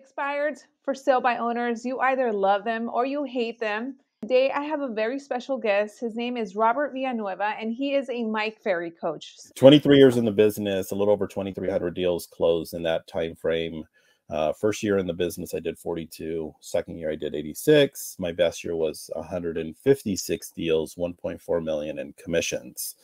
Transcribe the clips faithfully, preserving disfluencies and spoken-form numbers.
expireds for sale by owners, you either love them or you hate them. Today, I have a very special guest. His name is Robert Villanueva, and he is a Mike Ferry coach. twenty-three years in the business, a little over twenty-three hundred deals closed in that time frame. Uh, first year in the business, I did forty-two. Second year, I did eighty-six. My best year was one hundred fifty-six deals, one point four million in commissions.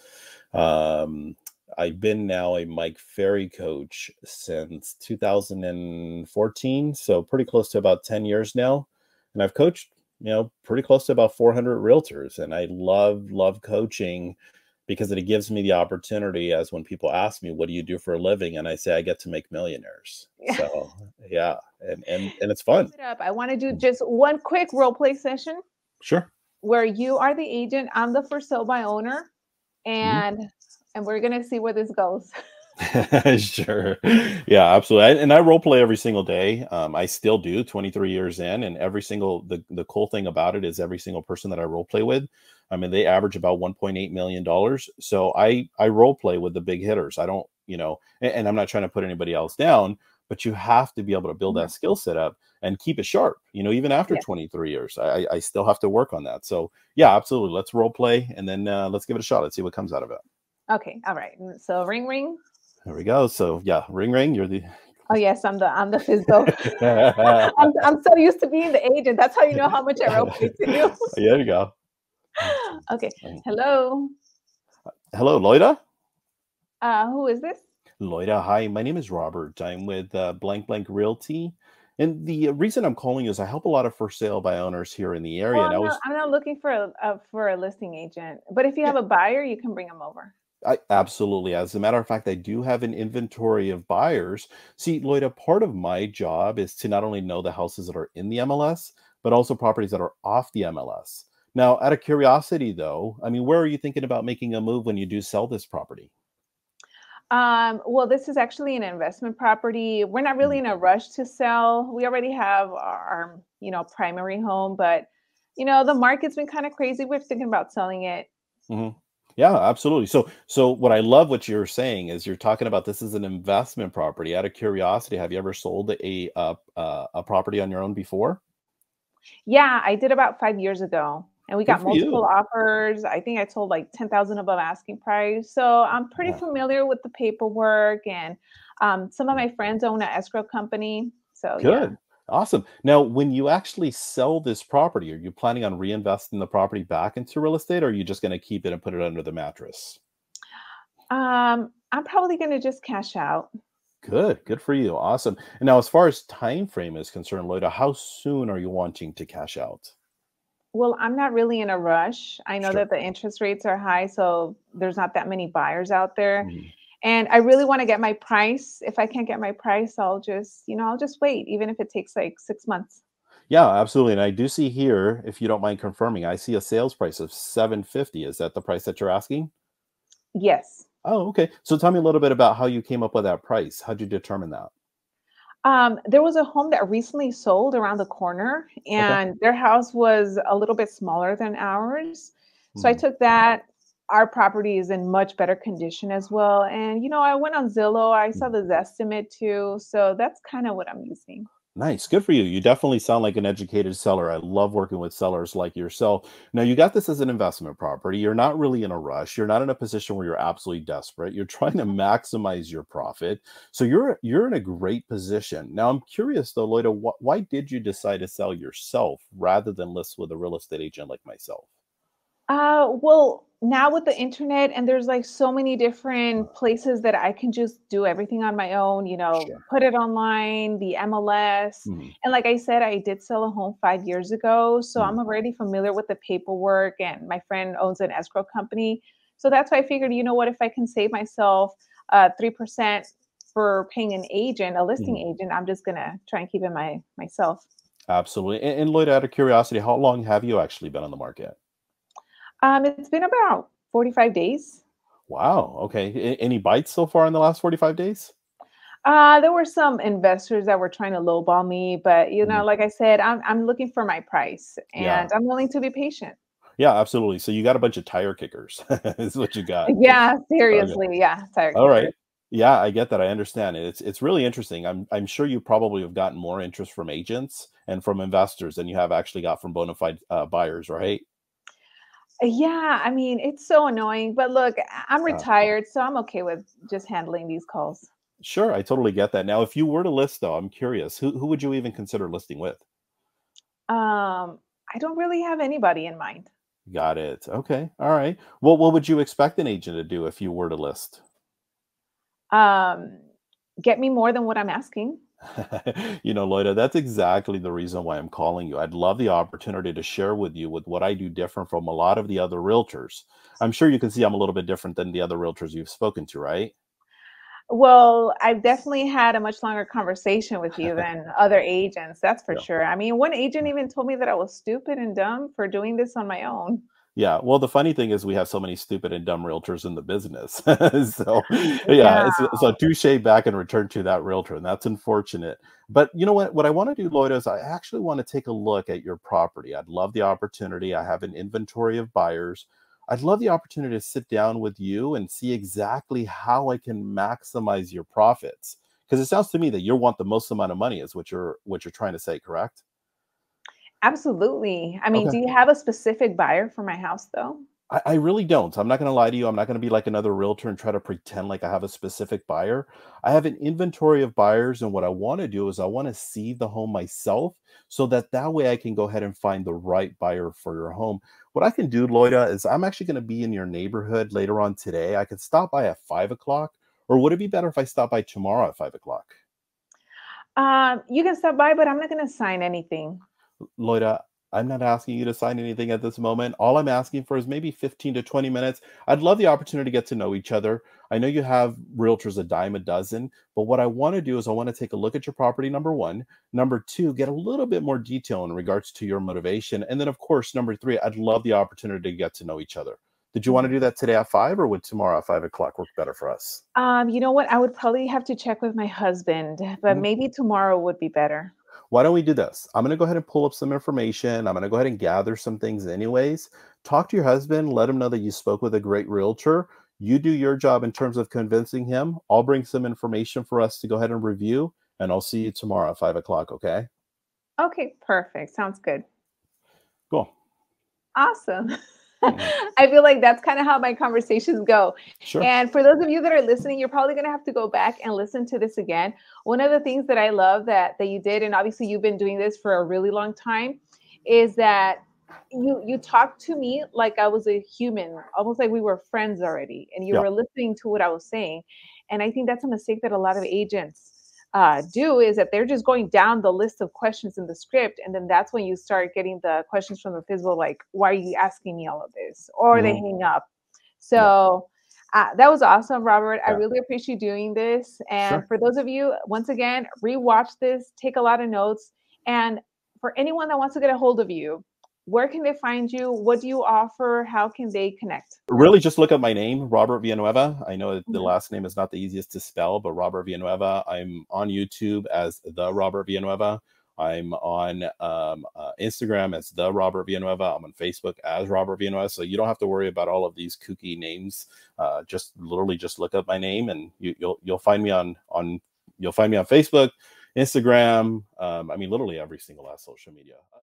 Um, I've been now a Mike Ferry coach since two thousand fourteen, so pretty close to about ten years now. And I've coached, you know, pretty close to about four hundred realtors. And I love, love coaching because it gives me the opportunity as when people ask me, what do you do for a living? And I say, I get to make millionaires. Yeah. So yeah, and, and, and it's fun. It up. I want to do just one quick role play session. Sure. Where you are the agent, I'm the for sale by owner. And mm-hmm. And we're going to see where this goes. Sure. Yeah, absolutely. I, and I role play every single day. Um, I still do twenty-three years in, and every single, the, the cool thing about it is every single person that I role play with, I mean, they average about one point eight million dollars. So I, I role play with the big hitters. I don't, you know, and, and I'm not trying to put anybody else down, but you have to be able to build that skill set up and keep it sharp. You know, even after yeah. twenty-three years, I, I still have to work on that. So yeah, absolutely. Let's role play, and then uh, let's give it a shot. Let's see what comes out of it. Okay. All right. So ring, ring. There we go. So yeah, ring, ring. You're the. Oh yes, I'm the I'm the F S B O. I'm I'm so used to being the agent. That's how you know how much I role play to you. There you go. Okay. Hello. Hello, Loida. Uh, who is this? Loida. Hi, my name is Robert. I'm with uh, Blank Blank Realty. And the reason I'm calling is I help a lot of for sale by owners here in the area. Well, I'm, and I was, not, I'm not looking for a, a for a listing agent, but if you have a buyer, you can bring them over. I, absolutely. As a matter of fact, I do have an inventory of buyers. See, Loida, part of my job is to not only know the houses that are in the M L S, but also properties that are off the M L S. Now, out of curiosity, though, I mean, where are you thinking about making a move when you do sell this property? Um, well, this is actually an investment property. We're not really in a rush to sell. We already have our, you know, primary home, but you know, the market's been kind of crazy. We're thinking about selling it. Mm-hmm. Yeah, absolutely. So, so what I love what you're saying is you're talking about, this is an investment property. Out of curiosity, have you ever sold a, uh, uh, a property on your own before? Yeah, I did about five years ago. And we got multiple offers. I think I told like ten thousand above asking price. So I'm pretty yeah. familiar with the paperwork, and um, some of my friends own an escrow company. So good. Yeah. Awesome. Now, when you actually sell this property, are you planning on reinvesting the property back into real estate, or are you just going to keep it and put it under the mattress? Um, I'm probably going to just cash out. Good. Good for you. Awesome. And now, as far as time frame is concerned, Loida, how soon are you wanting to cash out? Well, I'm not really in a rush. I know sure. that the interest rates are high, so there's not that many buyers out there. Mm. And I really want to get my price. If I can't get my price, I'll just, you know, I'll just wait, even if it takes like six months. Yeah, absolutely. And I do see here, if you don't mind confirming, I see a sales price of seven fifty. Is that the price that you're asking? Yes. Oh, okay. So tell me a little bit about how you came up with that price. How'd you determine that? Um, there was a home that recently sold around the corner, and okay. their house was a little bit smaller than ours. So mm. I took that. Our property is in much better condition as well. And, you know, I went on Zillow. I saw the Zestimate too. So that's kind of what I'm using. Nice. Good for you. You definitely sound like an educated seller. I love working with sellers like yourself. Now, you got this as an investment property. You're not really in a rush. You're not in a position where you're absolutely desperate. You're trying to maximize your profit. So you're you're in a great position. Now, I'm curious, though, Loida, wh why did you decide to sell yourself rather than list with a real estate agent like myself? Uh, well, now with the internet, and there's like so many different places that I can just do everything on my own, you know, sure. put it online, the M L S. Mm-hmm. And like I said, I did sell a home five years ago. So mm-hmm. I'm already familiar with the paperwork, and my friend owns an escrow company. So that's why I figured, you know what, if I can save myself uh, three percent for paying an agent, a listing mm-hmm. agent, I'm just going to try and keep it my myself. Absolutely. And, and Loida, out of curiosity, how long have you actually been on the market? Um, it's been about forty-five days. Wow. Okay. A any bites so far in the last forty-five days? Uh, there were some investors that were trying to lowball me, but you know, mm. like I said, I'm, I'm looking for my price, and yeah. I'm willing to be patient. Yeah, absolutely. So you got a bunch of tire kickers is what you got. Yeah, seriously. Okay. Yeah. Tire kickers. All right. Yeah, I get that. I understand it. It's it's really interesting. I'm I'm sure you probably have gotten more interest from agents and from investors than you have actually got from bona fide uh, buyers, right? Yeah, I mean, it's so annoying. But look, I'm retired, so I'm okay with just handling these calls. Sure, I totally get that. Now, if you were to list, though, I'm curious, who who would you even consider listing with? Um, I don't really have anybody in mind. Got it. Okay. All right. Well, what would you expect an agent to do if you were to list? Um, get me more than what I'm asking. You know, Loida, that's exactly the reason why I'm calling you. I'd love the opportunity to share with you with what I do different from a lot of the other realtors. I'm sure you can see I'm a little bit different than the other realtors you've spoken to, right? Well, I've definitely had a much longer conversation with you than other agents. That's for yeah. sure. I mean, one agent even told me that I was stupid and dumb for doing this on my own. Yeah. Well, the funny thing is we have so many stupid and dumb realtors in the business. So yeah, yeah. so touche back and return to that realtor. And that's unfortunate. But you know what? What I want to do, Loida, is I actually want to take a look at your property. I'd love the opportunity. I have an inventory of buyers. I'd love the opportunity to sit down with you and see exactly how I can maximize your profits. Because it sounds to me that you want the most amount of money is what you're what you're trying to say, correct? Absolutely. I mean, okay. Do you have a specific buyer for my house, though? I, I really don't. I'm not going to lie to you. I'm not going to be like another realtor and try to pretend like I have a specific buyer. I have an inventory of buyers. And what I want to do is I want to see the home myself so that that way I can go ahead and find the right buyer for your home. What I can do, Loida, is I'm actually going to be in your neighborhood later on today. I could stop by at five o'clock. Or would it be better if I stop by tomorrow at five o'clock? Um, you can stop by, but I'm not going to sign anything. Loida, I'm not asking you to sign anything at this moment. All I'm asking for is maybe fifteen to twenty minutes. I'd love the opportunity to get to know each other. I know you have realtors a dime a dozen, but what I want to do is I want to take a look at your property, number one. Number two, get a little bit more detail in regards to your motivation. And then, of course, number three, I'd love the opportunity to get to know each other. Did you want to do that today at five, or would tomorrow at five o'clock work better for us? Um, you know what? I would probably have to check with my husband, but maybe tomorrow would be better. Why don't we do this? I'm going to go ahead and pull up some information. I'm going to go ahead and gather some things anyways. Talk to your husband. Let him know that you spoke with a great realtor. You do your job in terms of convincing him. I'll bring some information for us to go ahead and review, and I'll see you tomorrow at five o'clock, okay? Okay, perfect. Sounds good. Cool. Awesome. I feel like that's kind of how my conversations go. Sure. And for those of you that are listening, you're probably going to have to go back and listen to this again. One of the things that I love that, that you did, and obviously you've been doing this for a really long time, is that you you talked to me like I was a human, almost like we were friends already, and you yeah. were listening to what I was saying. And I think that's a mistake that a lot of agents uh, do, is that they're just going down the list of questions in the script. And then that's when you start getting the questions from the physical, like, why are you asking me all of this? Or mm. they hang up. So yeah. uh, that was awesome, Robert. Yeah. I really appreciate you doing this. And sure. for those of you, once again, rewatch this, take a lot of notes. And for anyone that wants to get a hold of you, where can they find you? What do you offer? How can they connect? Really, just look up my name, Robert Villanueva. I know that the last name is not the easiest to spell, but Robert Villanueva. I'm on YouTube as The Robert Villanueva. I'm on um, uh, Instagram as The Robert Villanueva. I'm on Facebook as Robert Villanueva. So you don't have to worry about all of these kooky names. Uh, just literally just look up my name, and you, you'll you'll find me on on you'll find me on Facebook, Instagram. Um, I mean, literally every single last social media.